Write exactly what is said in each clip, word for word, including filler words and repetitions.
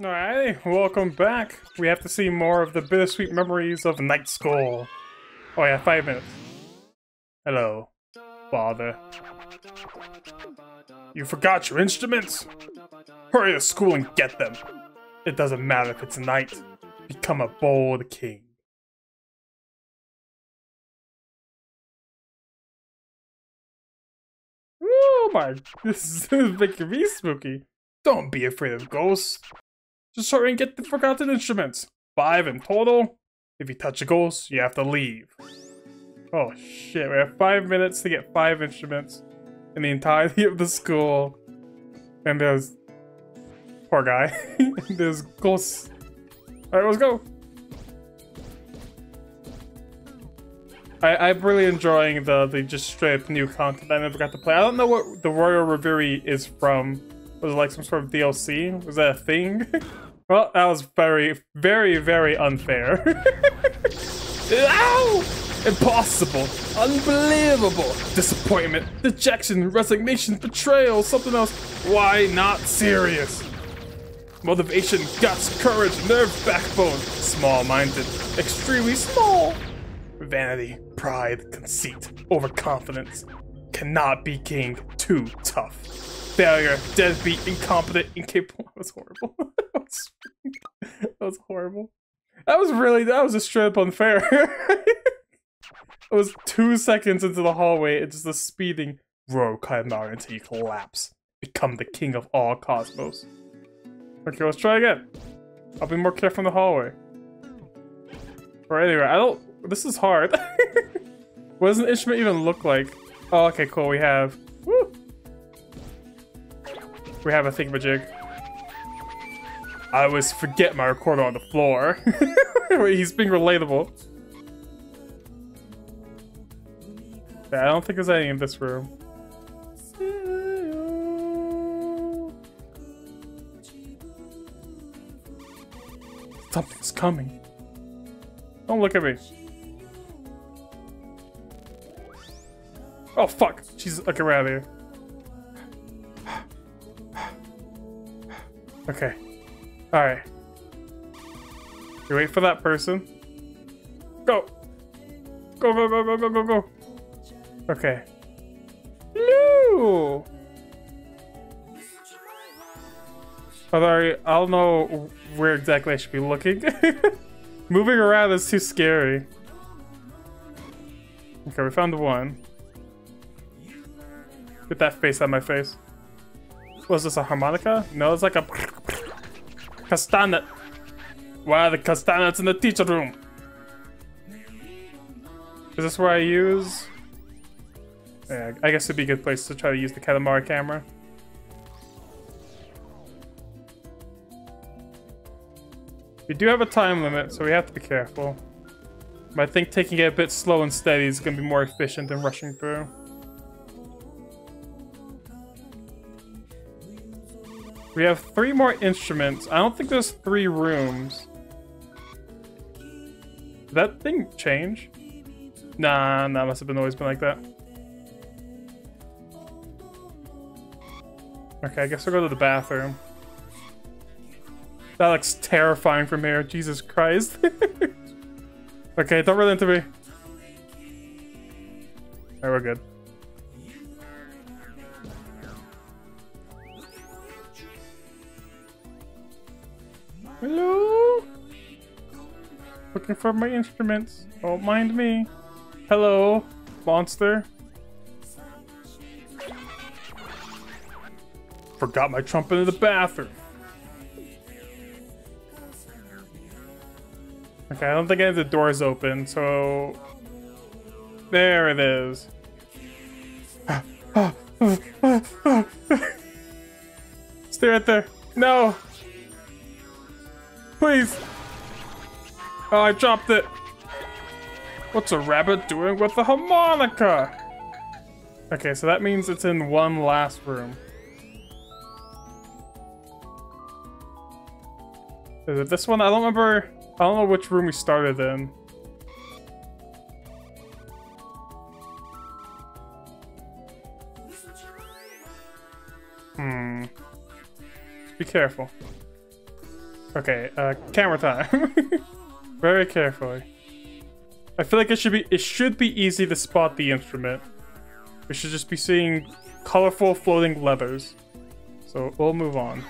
Alrighty, welcome back. We have to see more of the bittersweet memories of Night School. Oh yeah, five minutes. Hello, father. You forgot your instruments? Hurry to school and get them. It doesn't matter if it's night. Become a bold king. Oh my, this is making me spooky. Don't be afraid of ghosts. Just hurry and get the forgotten instruments. Five in total. If you touch a ghost, you have to leave. Oh shit, we have five minutes to get five instruments in the entirety of the school. And there's... poor guy. There's ghosts. Alright, let's go! I, I'm really enjoying the, the just straight up new content I never got to play. I don't know what the Royal Reverie is from. Was it like some sort of D L C? Was that a thing? Well, that was very, very, very unfair. Ow! Impossible! Unbelievable! Disappointment, dejection, resignation, betrayal, something else. Why not serious? Motivation, guts, courage, nerve, backbone. Small-minded, extremely small. Vanity, pride, conceit, overconfidence. Cannot be king, too tough. Failure, deadbeat, incompetent, incapable. That was horrible. That was, that was horrible. That was really, that was a straight up unfair. It was two seconds into the hallway, it's just a speeding. Grow Chimera until you collapse. Become the king of all cosmos. Okay, let's try again. I'll be more careful in the hallway. Or anyway, I don't... This is hard. What does an instrument even look like? Oh, okay, cool. We have... Woo! We have a thingamajig. I always forget my recorder on the floor. He's being relatable. Yeah, I don't think there's any in this room. Something's coming. Don't look at me. Oh, fuck. She's looking around here. Okay. Alright. You wait for that person. Go! Go, go, go, go, go, go, go. Okay. Hello! Although I don't know where exactly I should be looking. Moving around is too scary. Okay, we found the one. Get that face out of my face. Was this a harmonica? No, it's like a... castanet. Why are the castanets in the teacher room? Is this where I use... Yeah, I guess it'd be a good place to try to use the Katamari camera. We do have a time limit, so we have to be careful. But I think taking it a bit slow and steady is going to be more efficient than rushing through. We have three more instruments. I don't think there's three rooms. Did that thing change? Nah, nah, must have been always been like that. Okay, I guess we'll go to the bathroom. That looks terrifying from here. Jesus Christ. Okay, don't run into me. Alright, we're good. Hello? Looking for my instruments. Don't mind me. Hello, monster. Forgot my trumpet in the bathroom. Okay, I don't think any of the doors open, so... There it is. Stay right there. No! Please! Oh, I dropped it! What's a rabbit doing with a harmonica? Okay, so that means it's in one last room. Is it this one? I don't remember... I don't know which room we started in. Hmm. Be careful. Okay, uh, camera time. Very carefully. I feel like it should be it should be easy to spot the instrument. We should just be seeing colorful floating levers. So we'll move on.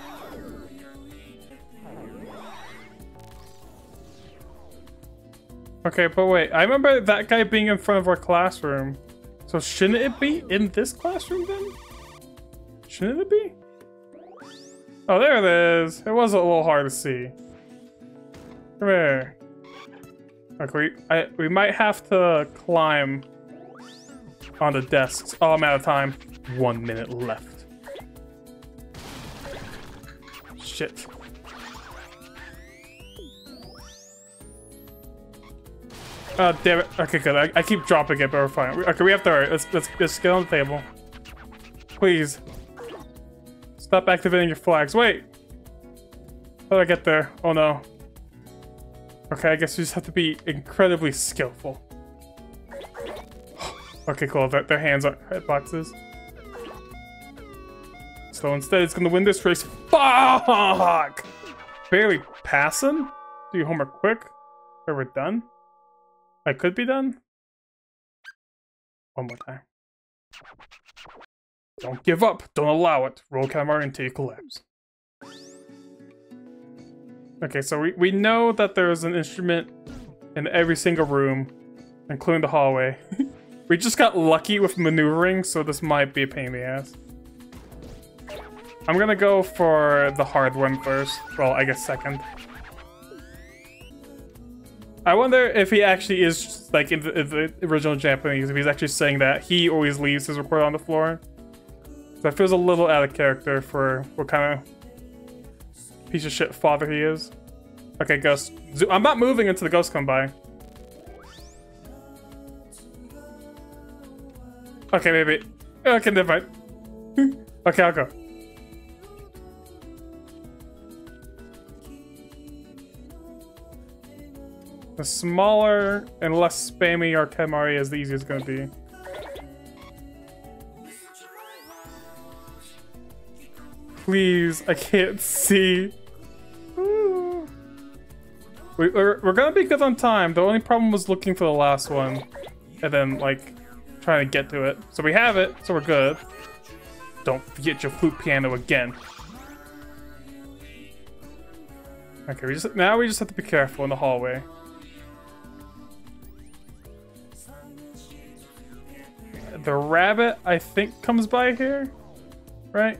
Okay, but wait, I remember that guy being in front of our classroom. So shouldn't it be in this classroom then? Shouldn't it be? Oh, there it is. It was a little hard to see. Come here. Okay, we, I, we might have to climb on the desks. Oh, I'm out of time. One minute left. Shit. Oh, damn it. Okay, good. I, I keep dropping it, but we're fine. Okay, we have to hurry. Let's, let's, let's get on the table. Please. Stop activating your flags. Wait! How did I get there? Oh no. Okay, I guess we just have to be incredibly skillful. Okay, cool. Their, their hands aren't hitboxes. So instead, it's gonna win this race. Fuck! Barely passing? Do your homework quick? Or we're done? I could be done? One more time. Don't give up. Don't allow it. Roll camera until you collapse. Okay, so we, we know that there's an instrument in every single room, including the hallway. We just got lucky with maneuvering, so this might be a pain in the ass. I'm gonna go for the hard one first. Well, I guess second. I wonder if he actually is, like, in the, in the original Japanese, if he's actually saying that he always leaves his recorder on the floor. That feels a little out of character for what kind of piece of shit father he is. Okay, ghost. I'm not moving until the ghosts come by. Okay, maybe. Okay, never mind. Okay, I'll go. The smaller and less spammy our Kamari is, the easier it's gonna be. Please, I can't see. Ooh. We, we're, we're gonna be good on time. The only problem was looking for the last one and then, like, trying to get to it. So we have it, so we're good. Don't forget your flute piano again. Okay, we just now we just have to be careful in the hallway. The rabbit, I think, comes by here, right?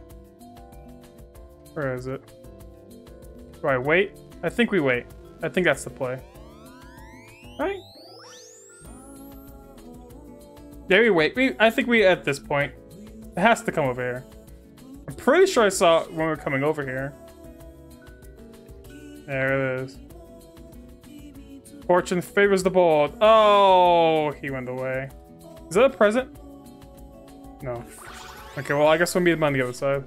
Where is it? Do I wait? I think we wait. I think that's the play. Right? Yeah, we wait. We, I think we, at this point, it has to come over here. I'm pretty sure I saw it when we were coming over here. There it is. Fortune favors the bold. Oh, he went away. Is that a present? No. Okay, well, I guess we'll meet him on the other side.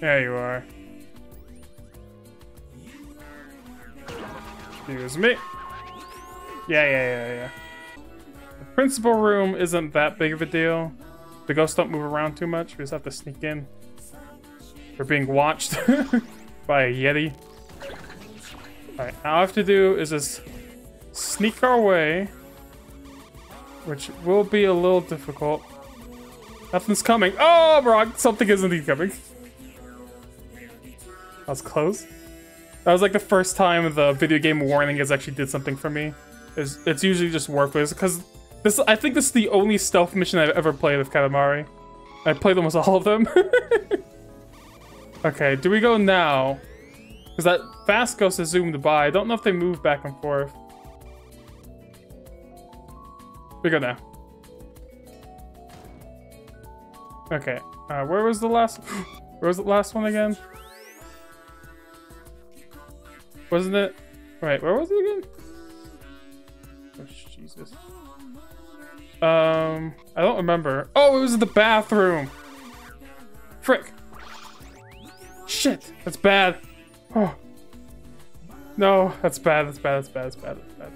There you are. Excuse me. Yeah, yeah, yeah, yeah. The principal room isn't that big of a deal. The ghosts don't move around too much. We just have to sneak in. We're being watched by a yeti. Alright, all I have to do is just sneak our way, which will be a little difficult. Nothing's coming. Oh, Brock, something is indeed coming. That was close. That was like the first time the video game warning has actually did something for me. It's, it's usually just worthless because this. I think this is the only stealth mission I've ever played with Katamari. I played almost all of them. Okay, do we go now? Because that fast ghost has zoomed by. I don't know if they move back and forth. We go now. Okay, uh, where was the last? Where was the last one again? Wasn't it? Right, where was it again? Oh, Jesus. Um, I don't remember. Oh, it was in the bathroom. Frick. Shit, that's bad. Oh. No, that's bad, that's bad, that's bad, that's bad, that's bad.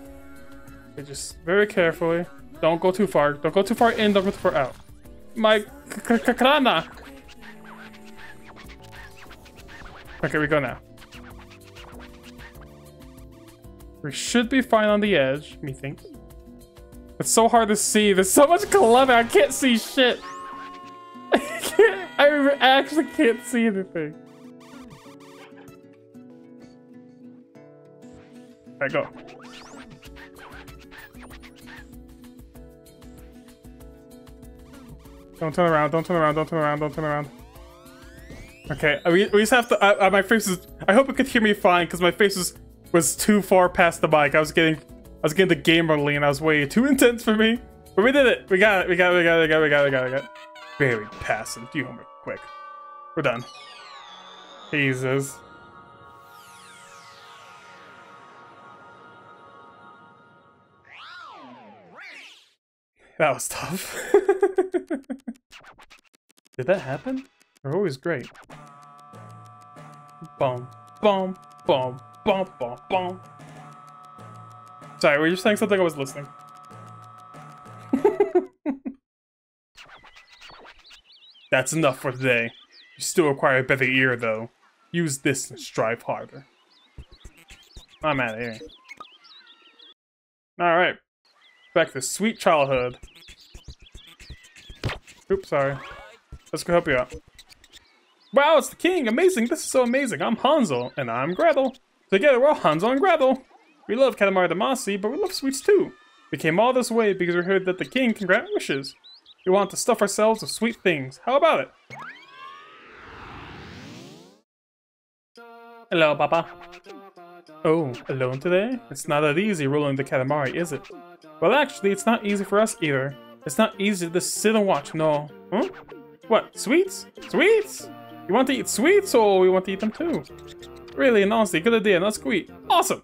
Okay, just very carefully. Don't go too far. Don't go too far in, don't go too far out. My kakrana. Okay, we go now. We should be fine on the edge, methinks. It's so hard to see. There's so much clutter. I can't see shit. I, can't, I actually can't see anything. Alright, go. Don't turn around, don't turn around, don't turn around, don't turn around. Okay, we, we just have to... Uh, uh, my face is... I hope you could hear me fine, because my face was, was too far past the mic. I was getting... I was getting the gamer lean. I was way too intense for me. But we did it! We got it, we got it, we got it, we got it, we got it, we got it. We got it. Very passive. Do homework quick. We're done. Jesus. That was tough. Did that happen? They're always great. Boom, boom, boom, boom, boom, boom. Sorry, were you saying something? I was listening. That's enough for today. You still require a better ear, though. Use this and strive harder. I'm out of here. Alright. Back to sweet childhood. Oops, sorry. Let's go help you out. Wow, it's the king! Amazing! This is so amazing! I'm Hansel, and I'm Gretel. Together, we're Hansel and Gretel! We love Katamari Damacy, but we love sweets too. We came all this way because we heard that the king can grant wishes. We want to stuff ourselves with sweet things. How about it? Hello, Papa. Oh, alone today? It's not that easy rolling the Katamari, is it? Well, actually, it's not easy for us either. It's not easy to just sit and watch, no. Huh? What? Sweets? Sweets? You want to eat sweets, or we want to eat them too? Really, and honestly, good idea. Let's go eat. Awesome!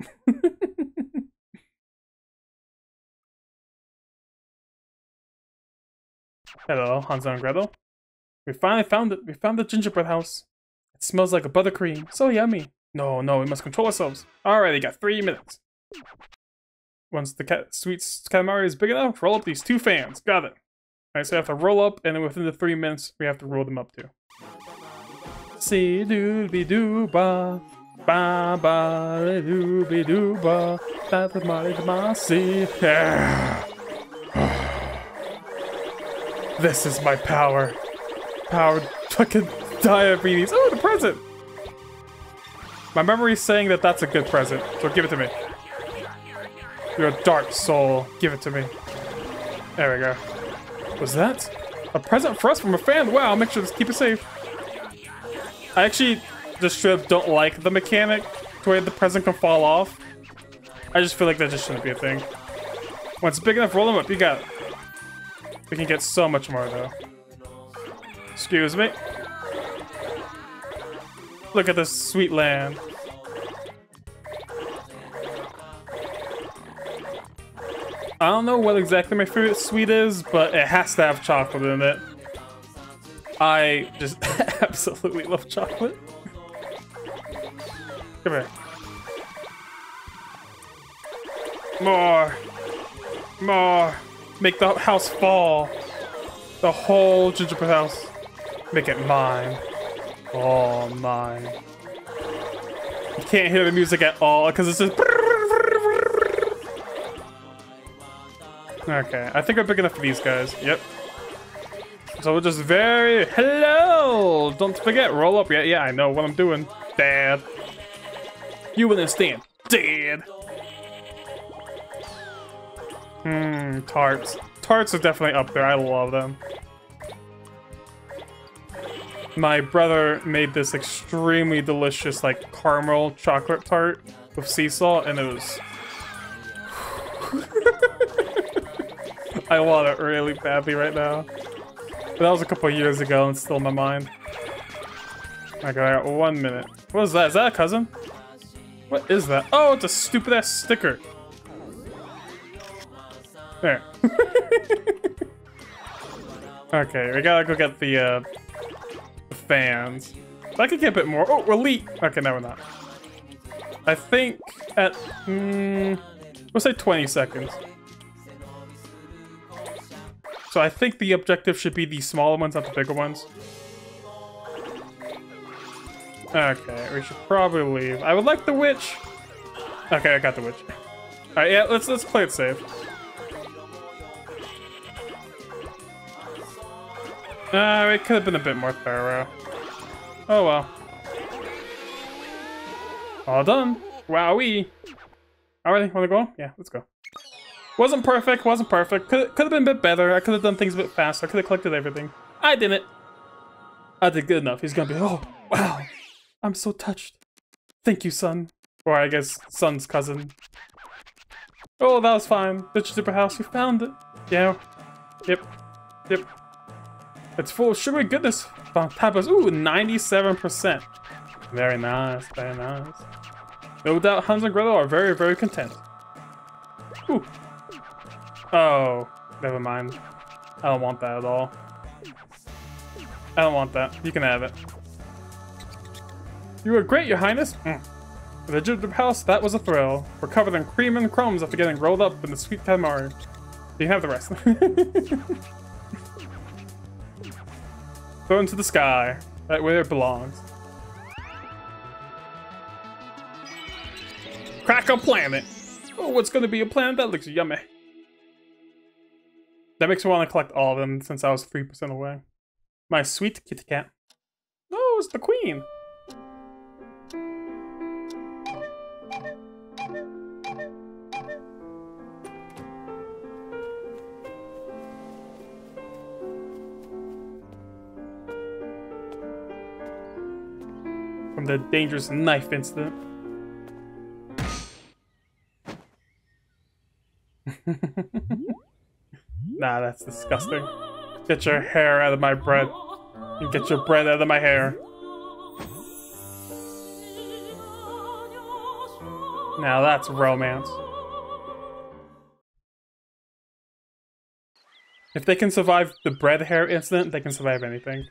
Hello, Hansel and Gretel. We finally found it. We found the gingerbread house. It smells like a buttercream. So yummy. No, no, we must control ourselves. Alright, we got three minutes. Once the cat sweets Katamari is big enough, roll up these two fans. Got it. Alright, so we have to roll up, and then within the three minutes, we have to roll them up too. See doobie doo ba ba ba doobie doo ba. That's the Mario Damacy. This is my power. Powered fucking diabetes. Oh, the present! My memory's saying that that's a good present, so give it to me. You're a dark soul. Give it to me. There we go. Was that a present for us from a fan? Wow, I'll make sure to keep it safe. I actually just straight up don't like the mechanic the way the present can fall off. I just feel like that just shouldn't be a thing. When it's big enough, roll them up. You got it. We can get so much more, though. Excuse me. Look at this sweet land. I don't know what exactly my favorite sweet is, but it has to have chocolate in it. I just absolutely love chocolate. Come here. More. More. Make the house fall. The whole gingerbread house. Make it mine. All mine. You can't hear the music at all because it's just... Okay, I think we're big enough for these guys. Yep. So we're just very... Hello! Don't forget, roll up. Yeah, yeah, I know what I'm doing. Dad. You understand. Dad. Mmm, tarts. Tarts are definitely up there. I love them. My brother made this extremely delicious, like, caramel chocolate tart with sea salt, and it was... I want it really badly right now. But that was a couple years ago, and it's still in my mind. Okay, I got one minute. What is that? Is that a cousin? What is that? Oh, it's a stupid-ass sticker. There. Okay, we gotta go get the, uh, the fans. I could get a bit more. Oh, we're elite! Okay, no, we're not. I think at, mm, we'll say twenty seconds. So I think the objective should be the smaller ones, not the bigger ones. Okay, we should probably leave. I would like the witch! Okay, I got the witch. Alright, yeah, let's let's play it safe. Uh, it could have been a bit more thorough. Oh well. All done. Wowee. Alrighty, wanna go? Yeah, let's go. Wasn't perfect, wasn't perfect. Could could have been a bit better. I could have done things a bit faster. I could have collected everything. I didn't. I did good enough. He's gonna be, oh, wow. I'm so touched. Thank you, son. Or I guess, son's cousin. Oh, that was fine. Ditch Super House, we found it. Yeah. Yep. Yep. It's full of sugary goodness. Tapas. Ooh, ninety-seven percent. Very nice, very nice. No doubt Hansel and Gretel are very, very content. Ooh. Oh, never mind. I don't want that at all. I don't want that. You can have it. You were great, Your Highness. Mm. The Jumboman house, that was a thrill. We're covered in cream and crumbs after getting rolled up in the sweet calamari. You can have the rest. Throw into the sky, right where it belongs. Crack a planet! Oh, it's gonna be a planet that looks yummy. That makes me want to collect all of them since I was three percent away. My sweet kitty cat. Oh, it's the queen! From the dangerous knife incident. Nah, that's disgusting. Get your hair out of my bread. And get your bread out of my hair. Now that's romance. If they can survive the bread hair incident, they can survive anything.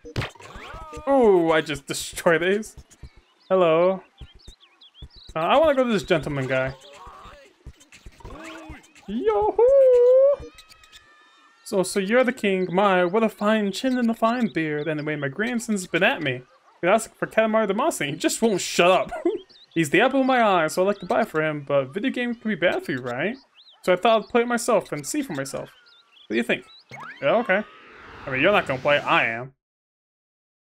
Oh, I just destroy these. Hello. Uh, I want to go to this gentleman guy. Yo-hoo! So, so you're the king. My, what a fine chin and a fine beard. Anyway, my grandson's been at me. He'd ask for Katamari Damacy. He just won't shut up. He's the apple of my eye, so I'd like to buy for him. But video games can be bad for you, right? So I thought I'd play it myself and see for myself. What do you think? Yeah, okay. I mean, you're not gonna play. I am.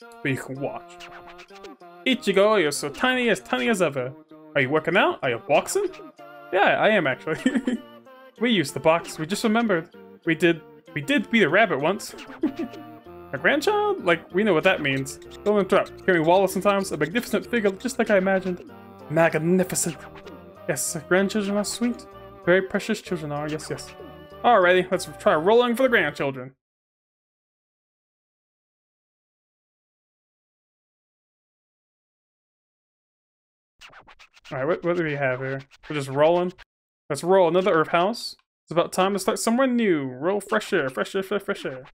But you can watch. Ichigo, you're so tiny as tiny as ever. Are you working out? Are you boxing? Yeah, I am actually. We used to box, we just remembered. We did we did beat a rabbit once. A grandchild? Like, we know what that means. Don't interrupt. Hearing Wallace sometimes, a magnificent figure just like I imagined. Magnificent. Yes, grandchildren are sweet. Very precious children are, yes, yes. Alrighty, let's try rolling for the grandchildren. Alright, what, what do we have here? We're just rolling. Let's roll another Earth House. It's about time to start somewhere new. Roll fresh air, fresh air, fresh, fresh air.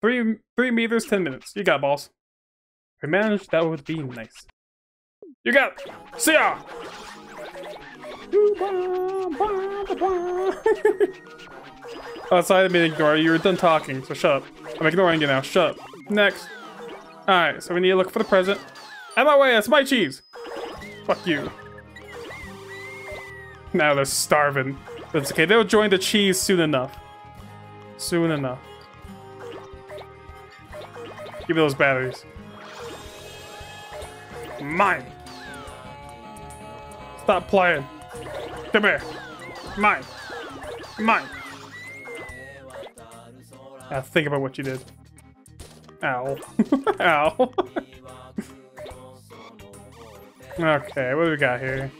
Three, three meters, ten minutes. You got it, balls. If we managed, that would be nice. You got it! See ya! Oh, sorry, I didn't ignore you. You were done talking, so shut up. I'm ignoring you now. Shut up. Next. Alright, so we need to look for the present. Out of my way, that's my cheese! Fuck you. Now they're starving. But it's okay, they'll join the cheese soon enough. Soon enough. Give me those batteries. Mine! Stop playing. Come here. Mine. Mine. Now think about what you did. Ow. Ow. Okay, what do we got here?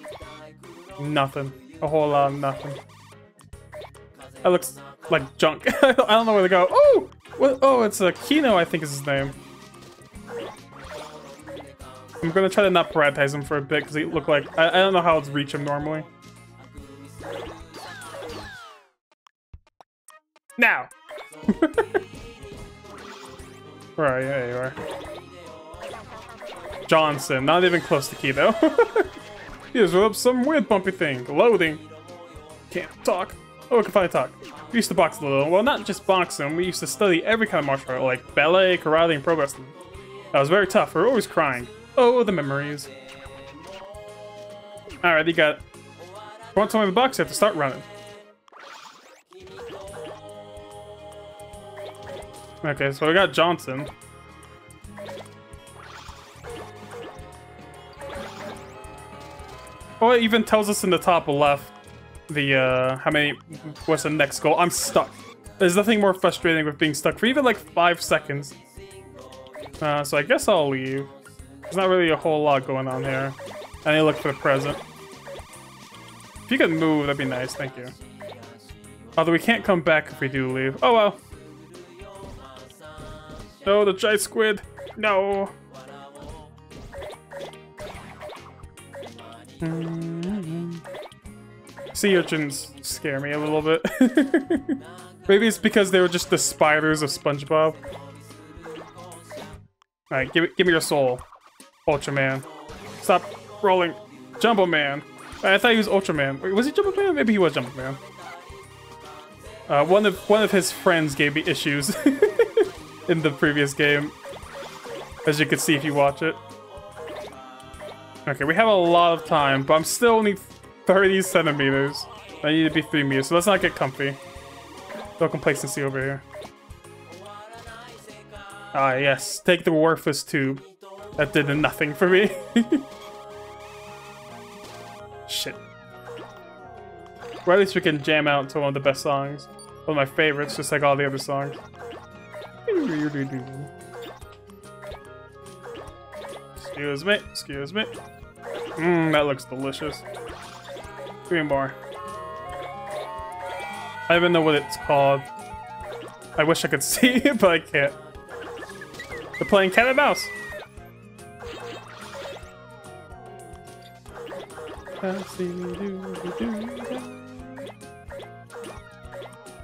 Nothing. A whole lot of nothing. That looks like junk. I don't know where to go. Oh! What? Oh, it's a Kino, I think is his name. I'm gonna try to not privatize him for a bit because he looked like... I, I don't know how to reach him normally. Now! Where are you? There you are. Johnson, not even close to key though. He just rolled up some weird bumpy thing. Loading. Can't talk. Oh, we can finally talk. We used to box a little. Well, not just boxing. We used to study every kind of martial art, like ballet, karate, and pro wrestling. That was very tough. We were always crying. Oh, the memories. Alright, you got it. Once I'm in the box, I have to start running. Okay, so I got Johnson. Oh, it even tells us in the top left the, uh, how many, what's the next goal. I'm stuck. There's nothing more frustrating with being stuck for even like five seconds. Uh, so I guess I'll leave. There's not really a whole lot going on here. I need to look for the present. If you could move, that'd be nice, thank you. Although we can't come back if we do leave. Oh well. No, the giant squid. No. Mm-hmm. Sea urchins scare me a little bit. Maybe it's because they were just the spiders of SpongeBob. Alright, give, give me your soul. Ultraman. Stop rolling. Jumboman. I thought he was Ultraman. Wait, was he Jumboman? Maybe he was Jumboman. Uh, one of one of his friends gave me issues. In the previous game, as you can see if you watch it. Okay, we have a lot of time, but I'm still only thirty centimeters. I need to be three meters, so let's not get comfy. No complacency over here. Ah, yes, take the worthless tube. That did nothing for me. Shit. Well, at least we can jam out to one of the best songs. One of my favorites, just like all the other songs. Excuse me, excuse me. Mmm, that looks delicious. Green bar. I don't even know what it's called. I wish I could see it, but I can't. They're playing cat and mouse.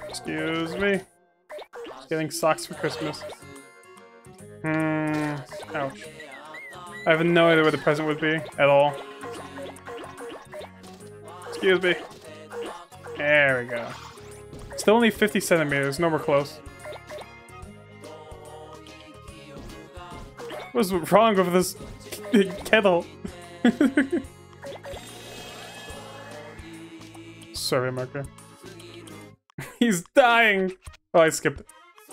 Excuse me. Getting socks for Christmas. Hmm. Ouch. I have no idea where the present would be at all. Excuse me. There we go. Still only fifty centimeters. Nowhere close. What's wrong with this kettle? Sorry, marker. He's dying. Oh, I skipped it.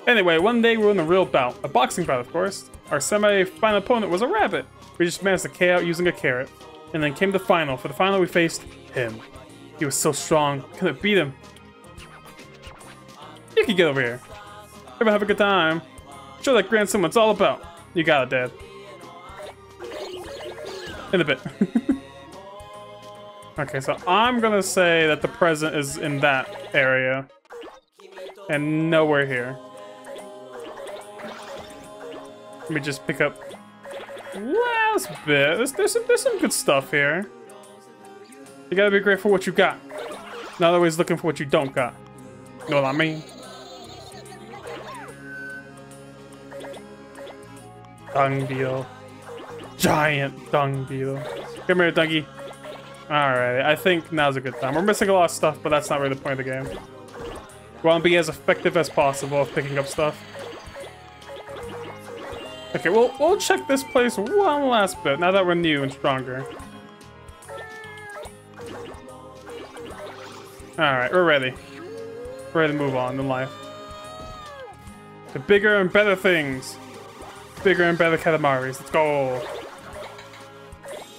Anyway, one day we were in a real bout. A boxing bout, of course. Our semi-final opponent was a rabbit. We just managed to K O using a carrot. And then came the final. For the final, we faced him. He was so strong. Couldn't beat him. You can get over here. Everybody have a good time. Show that grandson what it's all about. You got it, Dad. In a bit. Okay, so I'm gonna say that the present is in that area. And nowhere here. Let me just pick up last bit. There's, there's, some, there's some good stuff here. You gotta be grateful for what you got. Not always looking for what you don't got. You know what I mean? Dung beetle. Giant dung beetle. Come here, Dougie. Alright, I think now's a good time. We're missing a lot of stuff, but that's not really the point of the game. We want to be as effective as possible of picking up stuff. Okay, well, we'll check this place one last bit, now that we're new and stronger. Alright, we're ready. We're ready to move on in life. To bigger and better things. Bigger and better Katamaris. Let's go.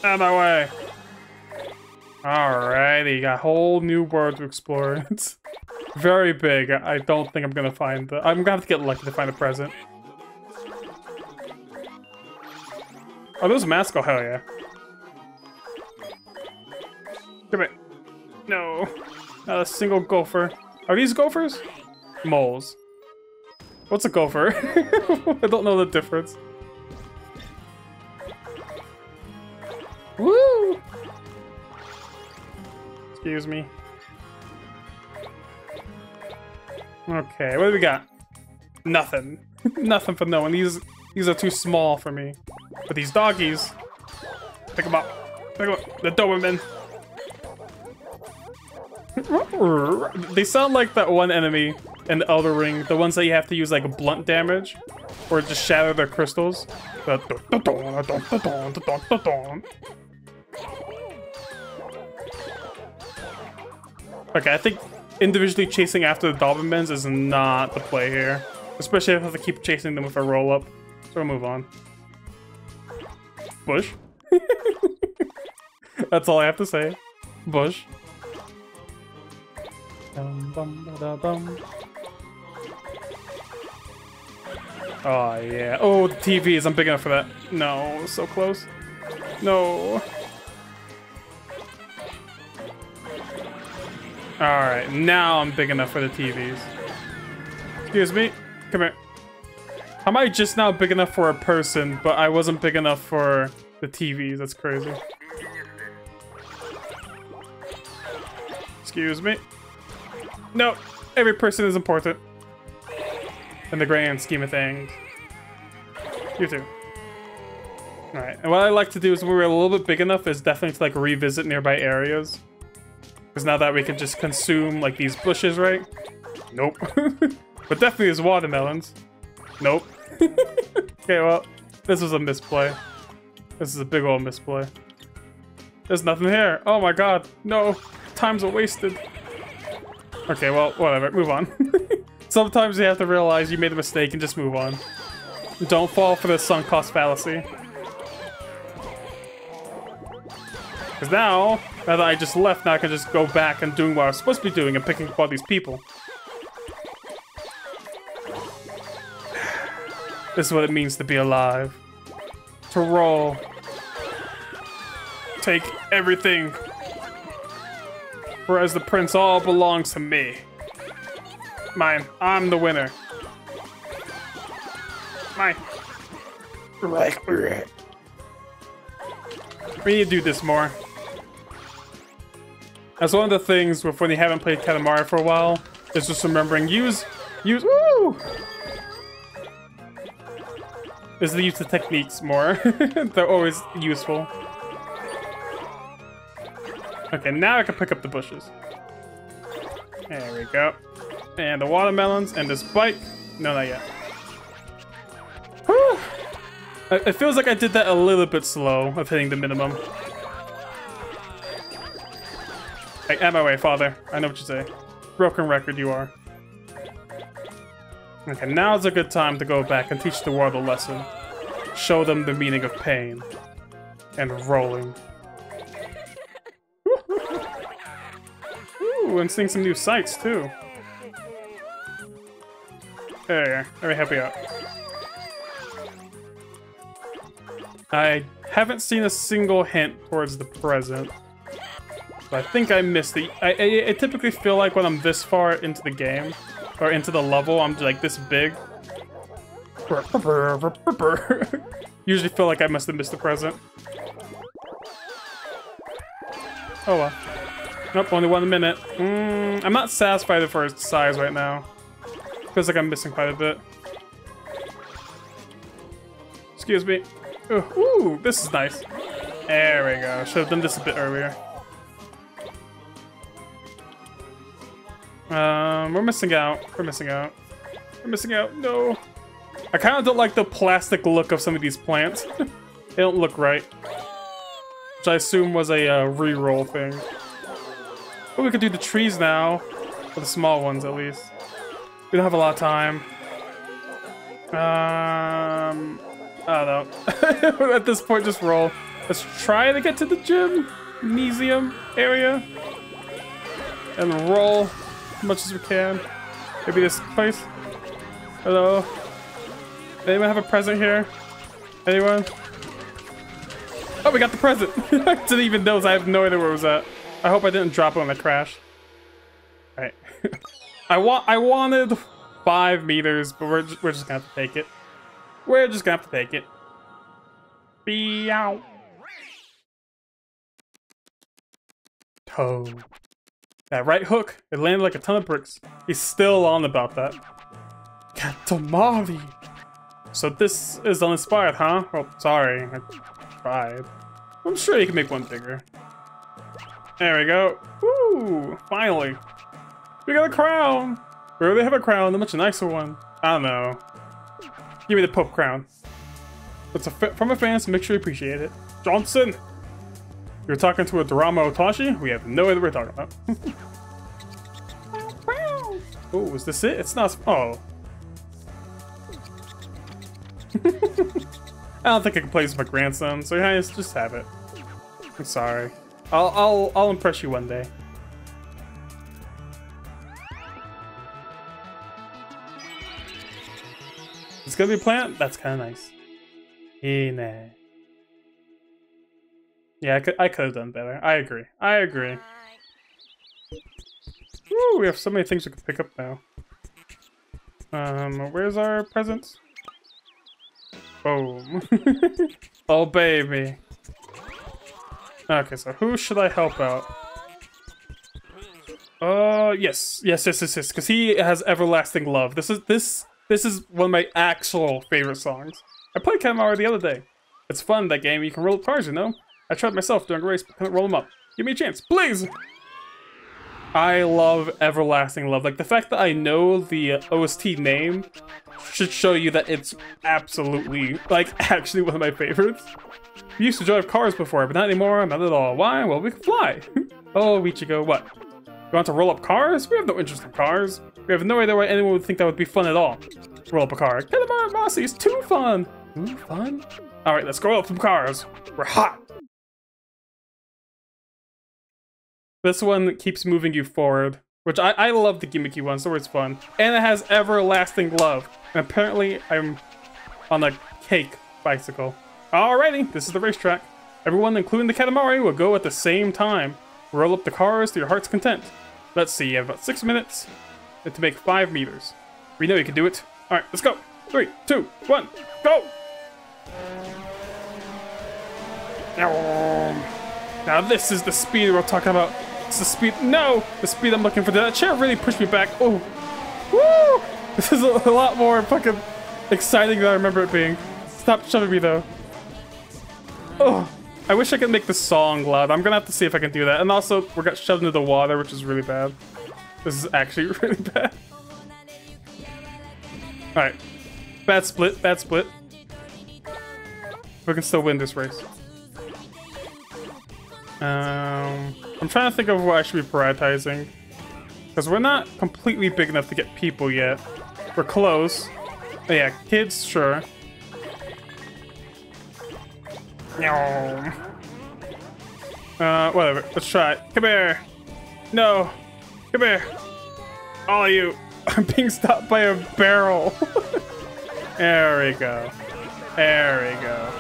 Out of my way. Alrighty, got a whole new world to explore. It's very big. I don't think I'm gonna find the. I'm gonna have to get lucky to find a present. Oh, those masks. Oh, hell yeah. Come here. No. Not a single gopher. Are these gophers? Moles. What's a gopher? I don't know the difference. Woo! Excuse me. Okay, what do we got? Nothing. Nothing for no one. These these are too small for me. But these doggies, pick them up. Pick them up. The Doberman. They sound like that one enemy in the Elder Ring, the ones that you have to use like blunt damage or just shatter their crystals. Okay, I think individually chasing after the Dobermans is not the play here. Especially if I have to keep chasing them with a roll-up. So we'll move on. Bush. That's all I have to say. Bush. Dum, bum, da, bum. Oh, yeah. Oh, the T Vs. I'm big enough for that. No, so close. No. Alright, now I'm big enough for the T Vs. Excuse me. Come here. How am I just now big enough for a person, but I wasn't big enough for the T Vs? That's crazy. Excuse me. No, every person is important. In the grand scheme of things. You too. Alright, and what I like to do is when we're a little bit big enough is definitely to like revisit nearby areas. Because now that we can just consume like these bushes, right? Nope. But definitely is watermelons. Nope. Okay, well, this was a misplay. This is a big old misplay. There's nothing here. Oh my god. No. Time's wasted. Okay, well, whatever. Move on. Sometimes you have to realize you made a mistake and just move on. Don't fall for the sunk cost fallacy. Because now, now that I just left, now I can just go back and doing what I was supposed to be doing and picking up all these people. This is what it means to be alive. To roll. Take everything. Whereas the prince all belongs to me. Mine. I'm the winner. Mine. We need to do this more. That's one of the things with when you haven't played Katamari for a while, is just remembering use, use, woo! Is the use of techniques more. They're always useful. Okay, now I can pick up the bushes. There we go. And the watermelons, and this bike. No, not yet. Whew. It feels like I did that a little bit slow of hitting the minimum. Hey, out of my way, father. I know what you say. Broken record you are. Okay, now's a good time to go back and teach the world a lesson. Show them the meaning of pain. And rolling. Ooh, and seeing some new sights, too. There you are. Let me help you out. I haven't seen a single hint towards the present. But I think I missed the... I, I, I typically feel like when I'm this far into the game, or into the level, I'm like this big. Usually feel like I must have missed the present. Oh well. Nope, only one minute. Mm, I'm not satisfied with its size right now. Feels like I'm missing quite a bit. Excuse me. Ooh, this is nice. There we go. Should have done this a bit earlier. Um, we're missing out. We're missing out. We're missing out. No. I kind of don't like the plastic look of some of these plants. They don't look right. Which I assume was a uh, re-roll thing. But we could do the trees now. Or the small ones, at least. We don't have a lot of time. Um, I don't know. At this point, just roll. Let's try to get to the gymnasium area. And roll as much as we can. Maybe this place. Hello. Anyone have a present here? Anyone? Oh, we got the present. I didn't even know. I have no idea where it was at. I hope I didn't drop it when I crashed. All right. I want. I wanted five meters, but we're just, we're just gonna have to take it. We're just gonna have to take it. Be out. Toad. That right hook. It landed like a ton of bricks. He's still on about that. Katamari. So this is uninspired, huh? Well, sorry. I tried. I'm sure you can make one bigger. There we go. Woo! Finally. We got a crown! We already have a crown, a much nicer one. I don't know. Give me the Pope crown. It's a from a fan, so make sure you appreciate it. Johnson! You're talking to a Dorama Otashi? We have no idea what we're talking about. Oh, is this it? It's not. Oh. I don't think I can play this with my grandson, so yeah, just have it. I'm sorry. I'll I'll I'll impress you one day. It's gonna be a plant? That's kind of nice. Ine. Yeah, I could I could have done better. I agree. I agree. Woo, we have so many things we can pick up now. Um, where's our presents? Boom. Oh baby. Okay, so who should I help out? Uh, yes, yes, yes, yes, yes, because he has Everlasting Love. This is this this is one of my actual favorite songs. I played Katamari the other day. It's fun, that game. You can roll up cars, you know. I tried myself during a race, but couldn't roll them up. Give me a chance, please. I love Everlasting Love. Like, the fact that I know the O S T name should show you that it's absolutely, like, actually one of my favorites. We used to drive cars before, but not anymore, not at all. Why? Well, we can fly. Oh, Ichigo, what? You want to roll up cars? We have no interest in cars. We have no idea why anyone would think that would be fun at all. Roll up a car. Katamari Damacy is too fun. Too fun? Alright, let's go up some cars. We're hot. This one keeps moving you forward, which I, I love the gimmicky one, so it's fun. And it has Everlasting Love. And apparently I'm on a cake bicycle. Alrighty, this is the racetrack. Everyone, including the Katamari, will go at the same time. Roll up the cars to your heart's content. Let's see, you have about six minutes to make five meters. We know you can do it. Alright, let's go. Three, two, one, go! Now this is the speed we're talking about. It's the speed. No! The speed I'm looking for. That chair really pushed me back. Oh. Woo! This is a lot more fucking exciting than I remember it being. Stop shoving me, though. Oh. I wish I could make the song loud. I'm gonna have to see if I can do that. And also, we got shoved into the water, which is really bad. This is actually really bad. Alright. Bad split. Bad split. We can still win this race. Um, I'm trying to think of what I should be prioritizing, because we're not completely big enough to get people yet. We're close. But yeah, kids, sure. No. Uh, whatever. Let's try it. Come here. No. Come here. All of you. I'm being stopped by a barrel. There we go. There we go.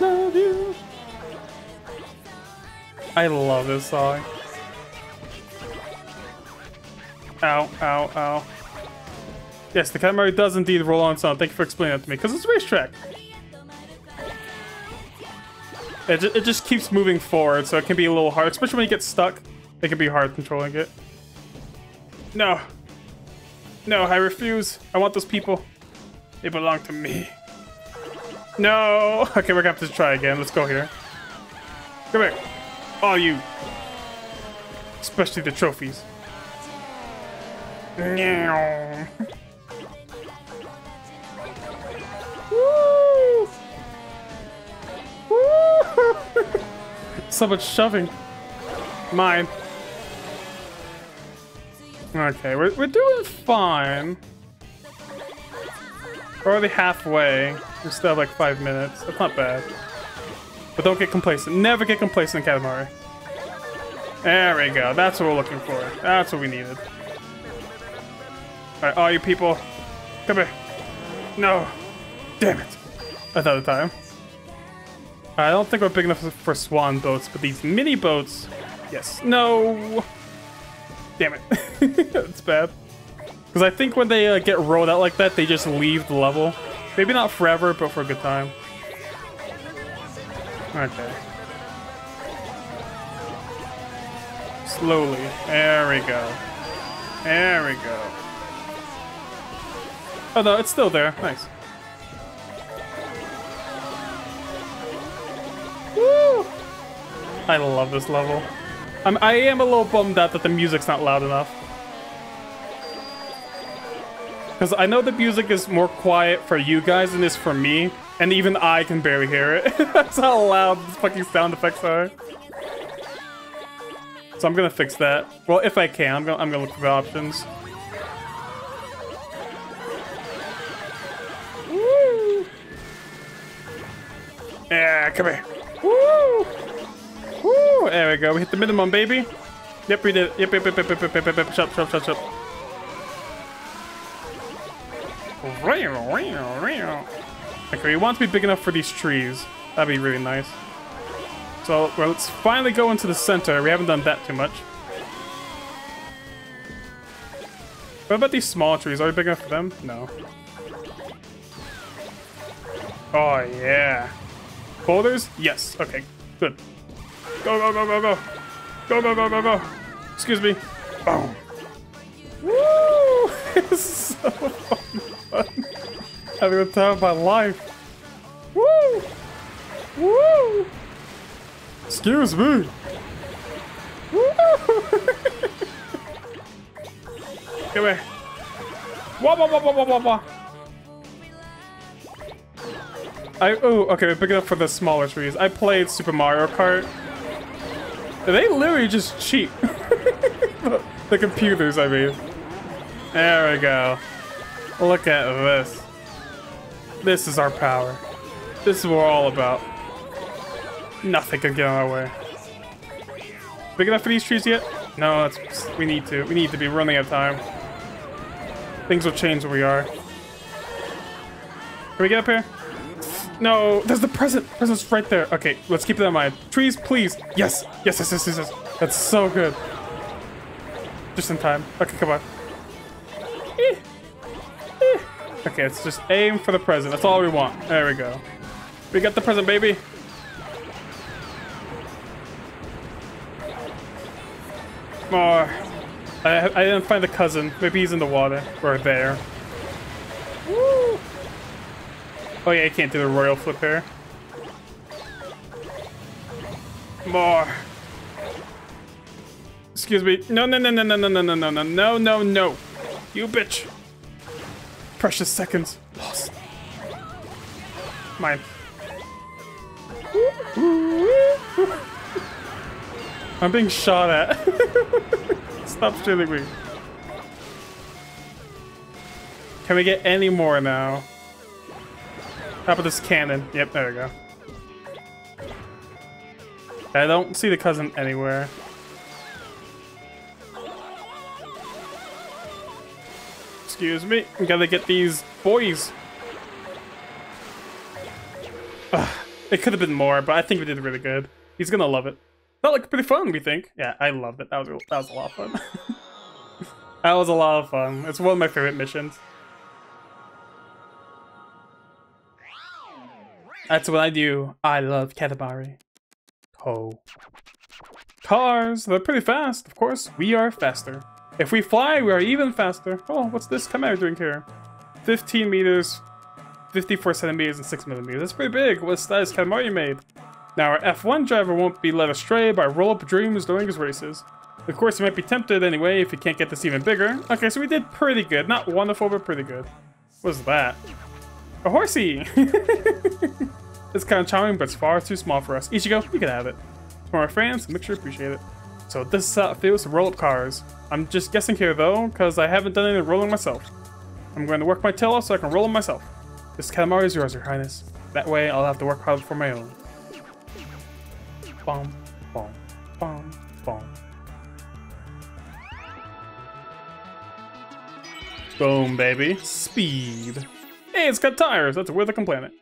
Love you. I love this song. Ow, ow, ow. Yes, the Katamari does indeed roll on sound. Thank you for explaining that to me, because it's a racetrack. It, ju it just keeps moving forward, so it can be a little hard. Especially when you get stuck, it can be hard controlling it. No. No, I refuse. I want those people. They belong to me. No. Okay, we're going to have to try again. Let's go here. Come here. All you, especially the trophies. Woo! Woo! So much shoving. Mine. Okay, we're we're doing fine. We're already halfway. We still have like five minutes. That's not bad. But don't get complacent. Never get complacent in Katamari. There we go. That's what we're looking for. That's what we needed. Alright, all you people. Come here. No. Damn it. Another time. I don't think we're big enough for swan boats, but these mini boats... Yes. No. Damn it. It's bad. Because I think when they uh, get rolled out like that, they just leave the level. Maybe not forever, but for a good time. Okay. Slowly. There we go. There we go. Oh no, it's still there. Nice. Woo! I love this level. I'm, I am a little bummed out that the music's not loud enough. Because I know the music is more quiet for you guys than it is for me. And even I can barely hear it. That's how loud these fucking sound effects are. So I'm gonna fix that. Well, if I can, I'm gonna, I'm gonna look for options. come here. Woo! Woo! There we go. We hit the minimum, baby. Yep, we did. Yep, yep, yep, yep, yep, yep, yep, yep. Shut up, shut up, shut up. Okay, we want to be big enough for these trees. That'd be really nice. So, well, let's finally go into the center. We haven't done that too much. What about these small trees? Are we big enough for them? No. Oh, yeah. Boulders? Yes. Okay, good. Go, go, go, go, go. Go, go, go, go, go. Excuse me. Boom. Woo! It's so fun. Having the time of my life. Woo! Woo! Excuse me. Woo! Come here. Wah, wah, wah, wah, wah, wah. I, oh, okay, we're picking up for the smaller trees. I played Super Mario Kart. They literally just cheat. The computers, I mean. There we go. Look at this. This is our power. This is what we're all about. Nothing can get in our way. Big enough for these trees yet? No, that's, we need to. We need to be running out of time. Things will change where we are. Can we get up here? No, there's the present. Present's right there. Okay, let's keep that in mind. Trees, please. Yes. Yes, yes, yes, yes, yes. That's so good. Just in time. Okay, come on. Eh. Eh. Okay, let's just aim for the present. That's all we want. There we go. We got the present, baby. More. I, I didn't find the cousin. Maybe he's in the water. Or there. Woo. Oh yeah, I can't do the royal flip here. More. Excuse me. No, no, no, no, no, no, no, no, no, no, no, no, no. You bitch. Precious seconds. Lost. Mine. I'm being shot at. Stop shooting me. Can we get any more now? How about this cannon? Yep, there we go. I don't see the cousin anywhere. Excuse me. I gotta get these boys. Ugh, it could have been more, but I think we did really good. He's gonna love it. That looked pretty fun, we think. Yeah, I loved it. That was that was a lot of fun. That was a lot of fun. It's one of my favorite missions. That's what I do. I love Katamari. Oh. Cars, they're pretty fast. Of course, we are faster. If we fly, we are even faster. Oh, what's this Tamari doing here? fifteen meters, fifty-four centimeters, and six millimeters. That's pretty big. What status Katamari made? Now, our F one driver won't be led astray by roll-up dreams during his races. Of course, he might be tempted anyway if he can't get this even bigger. Okay, so we did pretty good. Not wonderful, but pretty good. What's that? A horsey! It's kind of charming, but it's far too small for us. Ichigo, you can have it. For our fans, make sure you appreciate it. So this is how it feels to roll up cars. I'm just guessing here though, because I haven't done any rolling myself. I'm going to work my tail off so I can roll them myself. This Katamari is yours, Your Highness. That way I'll have to work hard for my own. Bom, bom, bom, bom. Boom, baby. Speed. Hey, it's got tires. That's where they can plan it.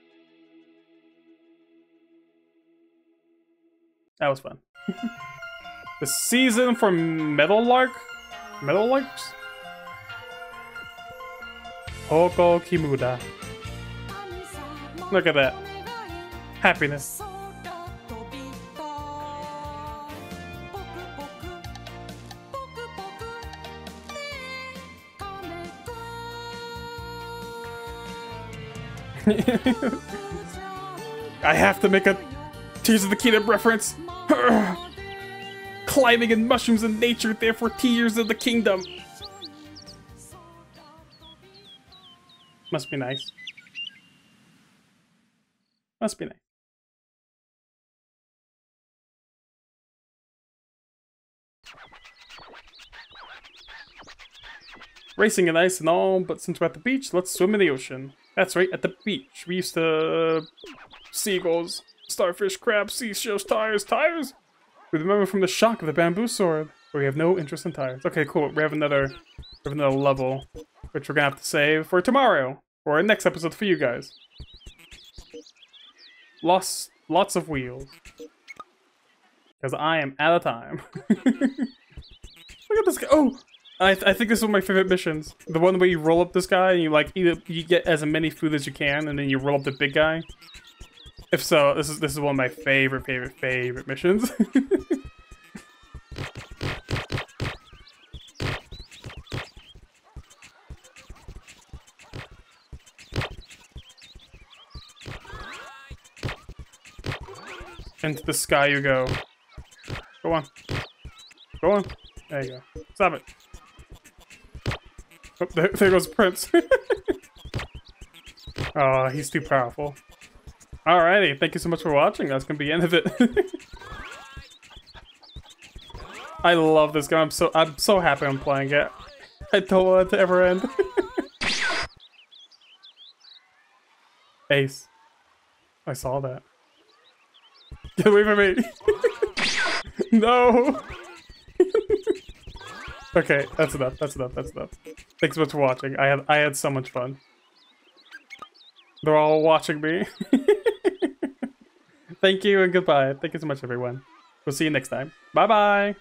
That was fun. The season for Metal Lark? Metal Larks? Hoko Kimuda. Look at that. Happiness. I have to make a Tears of the Kingdom reference. Climbing and mushrooms in nature, therefore Tears of the Kingdom. Must be nice. Must be nice. Racing in ice and all, but since we're at the beach, let's swim in the ocean. That's right, at the beach. We used to... Seagulls. starfish, crabs, seashells, tires, tires! We remember from the shock of the bamboo sword, where we have no interest in tires. Okay, cool. We have another, we have another level, which we're gonna have to save for tomorrow, or our next episode for you guys. Lost lots of wheels. Because I am out of time. Look at this guy. Oh! I, th I think this is one of my favorite missions. The one where you roll up this guy and you like either you get as many food as you can and then you roll up the big guy. If so, this is this is one of my favorite, favorite, favorite missions. Into the sky you go. Go on. Go on. There you go. Stop it. Oh, there, there goes Prince. Oh, he's too powerful. Alrighty, thank you so much for watching. That's gonna be the end of it. I love this game. I'm so I'm so happy I'm playing it. I don't want it to ever end. Ace. I saw that. Get away from me. No. Okay, that's enough, that's enough, that's enough. Thanks so much for watching. I had I had so much fun. They're all watching me. Thank you and goodbye. Thank you so much, everyone. We'll see you next time. Bye-bye!